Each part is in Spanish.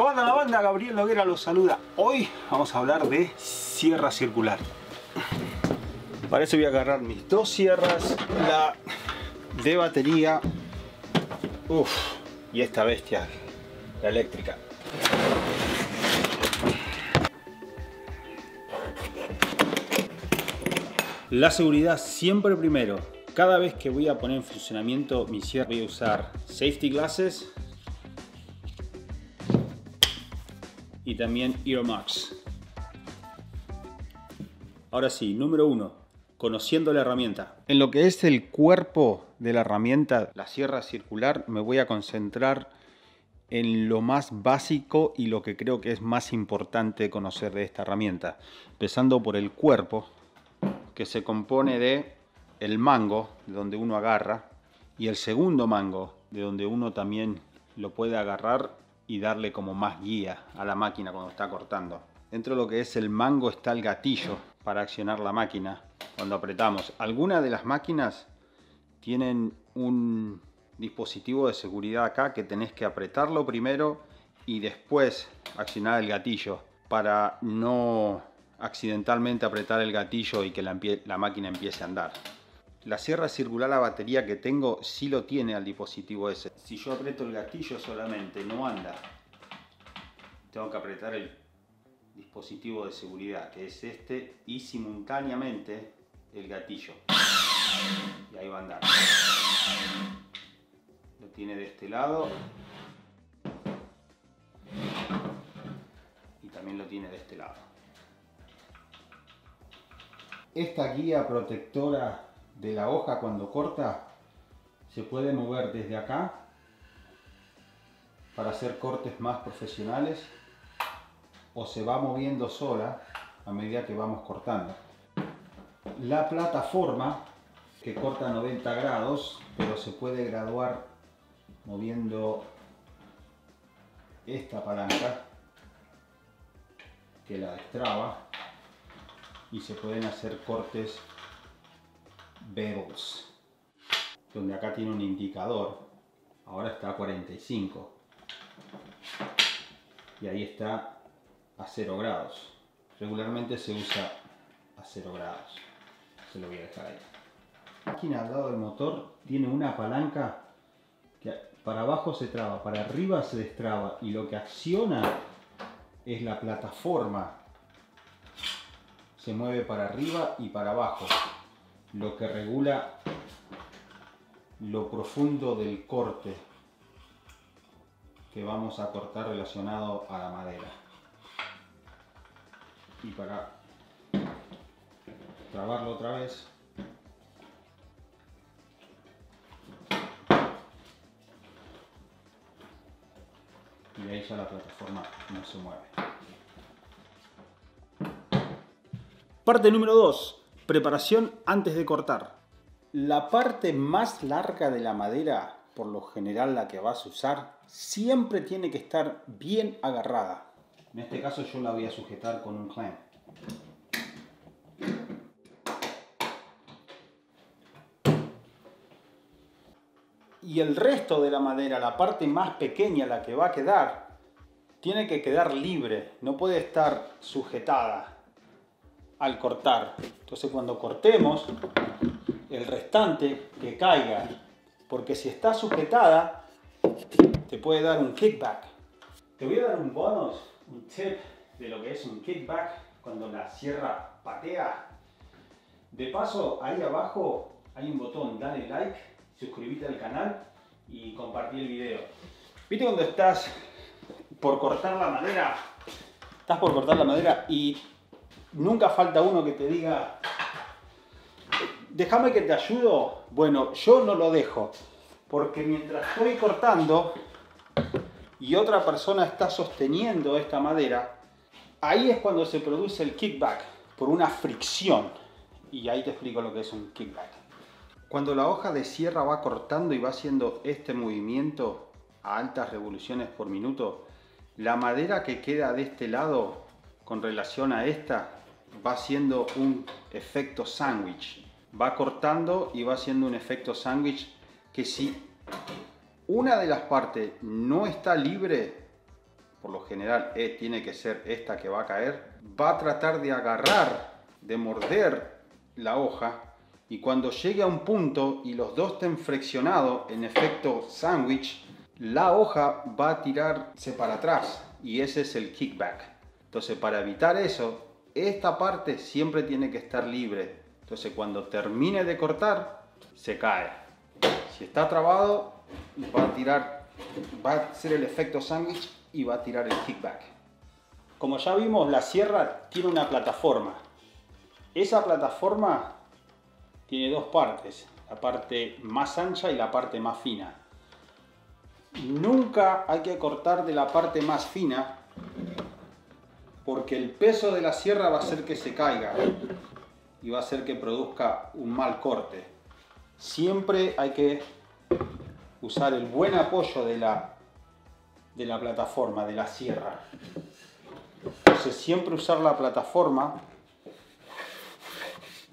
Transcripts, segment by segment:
¿Cómo anda la banda? Gabriel Noguera los saluda. Hoy vamos a hablar de sierra circular. Para eso voy a agarrar mis dos sierras, la de batería y esta bestia, la eléctrica. La seguridad siempre primero. Cada vez que voy a poner en funcionamiento mi sierra voy a usar safety glasses y también Earomax. Ahora sí, número 1, conociendo la herramienta. En lo que es el cuerpo de la herramienta, la sierra circular, me voy a concentrar en lo más básico y lo que creo que es más importante conocer de esta herramienta. Empezando por el cuerpo, que se compone de el mango, de donde uno agarra, y el segundo mango, de donde uno también lo puede agarrar y darle como más guía a la máquina cuando está cortando. Dentro de lo que es el mango está el gatillo para accionar la máquina cuando apretamos. Algunas de las máquinas tienen un dispositivo de seguridad acá que tenés que apretarlo primero y después accionar el gatillo para no accidentalmente apretar el gatillo y que la máquina empiece a andar. La sierra circular a batería que tengo sí lo tiene al dispositivo ese. Si yo aprieto el gatillo solamente, no anda. Tengo que apretar el dispositivo de seguridad, que es este, y simultáneamente el gatillo. Y ahí va a andar. Lo tiene de este lado. Y también lo tiene de este lado. Esta guía protectora de la hoja cuando corta se puede mover desde acá para hacer cortes más profesionales o se va moviendo sola a medida que vamos cortando. La plataforma que corta 90 grados pero se puede graduar moviendo esta palanca que la destraba y se pueden hacer cortes bevels, donde acá tiene un indicador, ahora está a 45 y ahí está a 0 grados, regularmente se usa a 0 grados, se lo voy a dejar ahí. La máquina al lado del motor tiene una palanca que para abajo se traba, para arriba se destraba y lo que acciona es la plataforma. Se mueve para arriba y para abajo, lo que regula lo profundo del corte que vamos a cortar relacionado a la madera. Y para trabarlo otra vez, y ahí ya la plataforma no se mueve. Parte número 2. Preparación antes de cortar. La parte más larga de la madera, por lo general la que vas a usar, siempre tiene que estar bien agarrada. En este caso yo la voy a sujetar con un clamp. Y el resto de la madera, la parte más pequeña, la que va a quedar, tiene que quedar libre, no puede estar sujetada al cortar. Entonces cuando cortemos, el restante que caiga, porque si está sujetada te puede dar un kickback. Te voy a dar un bonus, un tip de lo que es un kickback cuando la sierra patea. De paso, ahí abajo hay un botón, dale like, suscríbete al canal y compartí el video. ¿Viste cuando estás por cortar la madera? Estás por cortar la madera y nunca falta uno que te diga, déjame que te ayudo. Bueno, yo no lo dejo, porque mientras estoy cortando y otra persona está sosteniendo esta madera, ahí es cuando se produce el kickback, por una fricción. Y ahí te explico lo que es un kickback. Cuando la hoja de sierra va cortando y va haciendo este movimiento a altas revoluciones por minuto, la madera que queda de este lado con relación a esta va haciendo un efecto sándwich. Va cortando y va haciendo un efecto sándwich que si una de las partes no está libre, por lo general tiene que ser esta que va a caer, va a tratar de agarrar, de morder la hoja, y cuando llegue a un punto y los dos estén friccionados en efecto sándwich, la hoja va a tirarse para atrás y ese es el kickback. Entonces, para evitar eso, esta parte siempre tiene que estar libre. Entonces, cuando termine de cortar, se cae. Si está trabado, va a tirar, va a ser el efecto sándwich y va a tirar el kickback. Como ya vimos, la sierra tiene una plataforma. Esa plataforma tiene dos partes, la parte más ancha y la parte más fina. Nunca hay que cortar de la parte más fina porque el peso de la sierra va a hacer que se caiga y va a hacer que produzca un mal corte. Siempre hay que usar el buen apoyo de la plataforma, de la sierra. Entonces, siempre usar la plataforma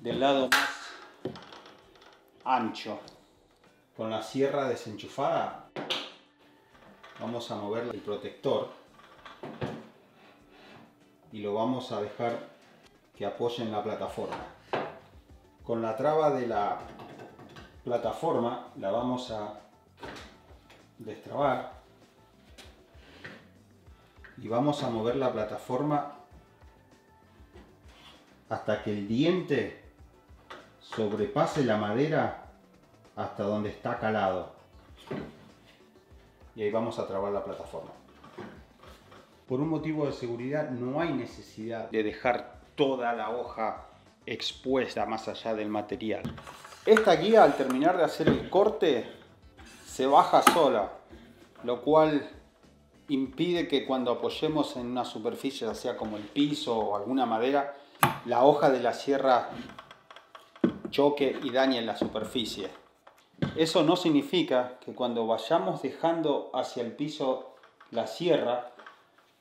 del lado más ancho. Con la sierra desenchufada vamos a mover el protector y lo vamos a dejar que apoye en la plataforma. Con la traba de la plataforma la vamos a destrabar y vamos a mover la plataforma hasta que el diente sobrepase la madera hasta donde está calado. Y ahí vamos a trabar la plataforma. Por un motivo de seguridad no hay necesidad de dejar toda la hoja expuesta más allá del material. Esta guía, al terminar de hacer el corte, se baja sola, lo cual impide que cuando apoyemos en una superficie, ya sea como el piso o alguna madera, la hoja de la sierra choque y dañe en la superficie. Eso no significa que cuando vayamos dejando hacia el piso la sierra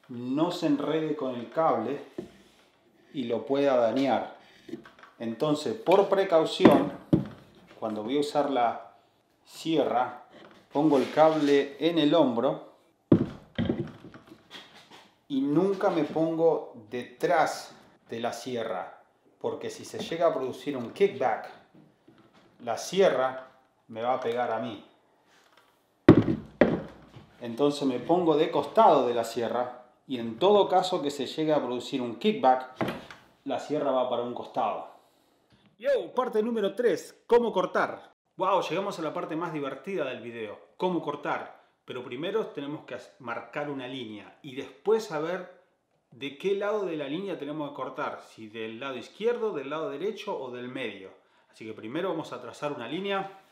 no se enrede con el cable y lo pueda dañar. Entonces, por precaución, cuando voy a usar la sierra, pongo el cable en el hombro y nunca me pongo detrás de la sierra. Porque si se llega a producir un kickback, la sierra me va a pegar a mí. Entonces me pongo de costado de la sierra y en todo caso que se llegue a producir un kickback, la sierra va para un costado. Yo, parte número 3, ¿cómo cortar? Wow, llegamos a la parte más divertida del video, ¿cómo cortar? Pero primero tenemos que marcar una línea y después saber de qué lado de la línea tenemos que cortar, si del lado izquierdo, del lado derecho o del medio. Así que primero vamos a trazar una línea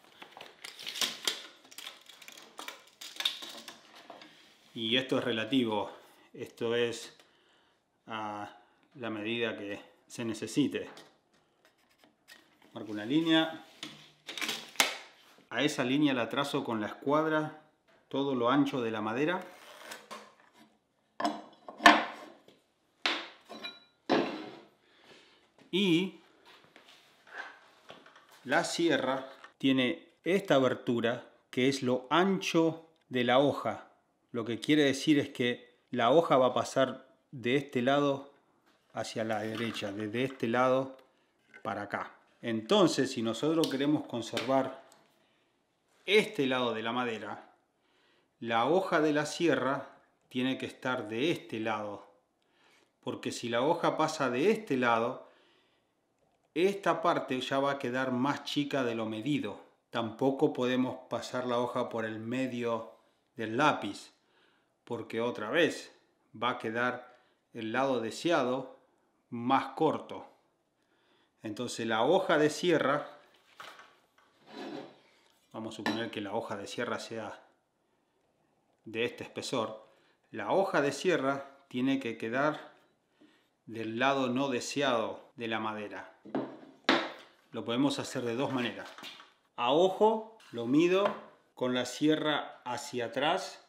y esto es relativo, esto es a la medida que se necesite. Marco una línea, a esa línea la trazo con la escuadra todo lo ancho de la madera. Y la sierra tiene esta abertura que es lo ancho de la hoja. Lo que quiere decir es que la hoja va a pasar de este lado hacia la derecha, desde este lado para acá. Entonces, si nosotros queremos conservar este lado de la madera, la hoja de la sierra tiene que estar de este lado. Porque si la hoja pasa de este lado, esta parte ya va a quedar más chica de lo medido. Tampoco podemos pasar la hoja por el medio del lápiz, porque otra vez va a quedar el lado deseado más corto. Entonces la hoja de sierra, vamos a suponer que la hoja de sierra sea de este espesor, la hoja de sierra tiene que quedar del lado no deseado de la madera. Lo podemos hacer de dos maneras. A ojo lo mido con la sierra hacia atrás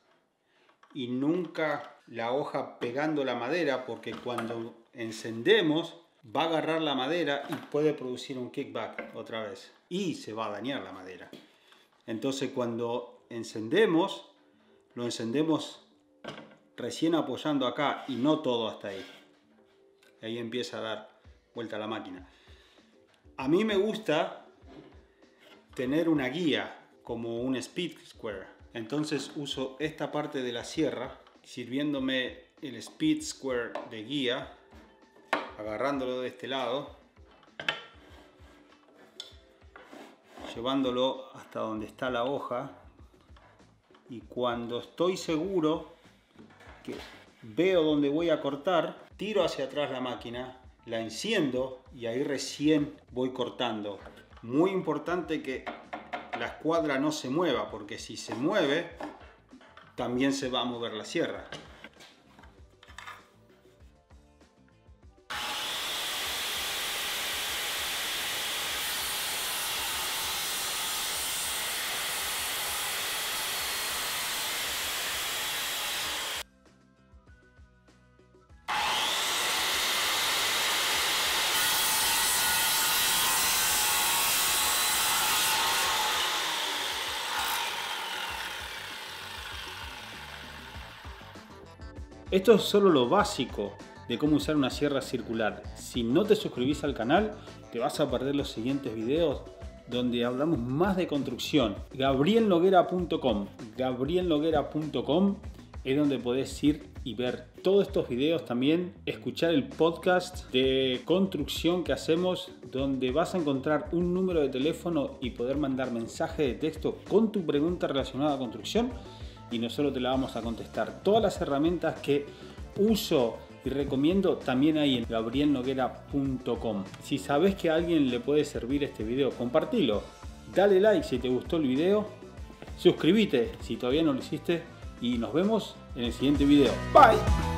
y nunca la hoja pegando la madera, porque cuando encendemos va a agarrar la madera y puede producir un kickback otra vez y se va a dañar la madera. Entonces, cuando encendemos, lo encendemos recién apoyando acá y no todo hasta ahí. Ahí empieza a dar vuelta la máquina. A mí me gusta tener una guía como un Speed Square. Entonces uso esta parte de la sierra sirviéndome el Speed Square de guía, agarrándolo de este lado, llevándolo hasta donde está la hoja, y cuando estoy seguro que veo dónde voy a cortar, tiro hacia atrás la máquina, la enciendo y ahí recién voy cortando. Muy importante que la escuadra no se mueva, porque si se mueve también se va a mover la sierra. Esto es solo lo básico de cómo usar una sierra circular. Si no te suscribís al canal, te vas a perder los siguientes videos donde hablamos más de construcción. GabrielNoguera.com. GabrielNoguera.com es donde podés ir y ver todos estos videos, también escuchar el podcast de construcción que hacemos, donde vas a encontrar un número de teléfono y poder mandar mensaje de texto con tu pregunta relacionada a construcción. Y nosotros te la vamos a contestar. Todas las herramientas que uso y recomiendo también hay en GabrielNoguera.com. Si sabes que a alguien le puede servir este video, compartilo. Dale like si te gustó el video. Suscríbete si todavía no lo hiciste. Y nos vemos en el siguiente video. Bye.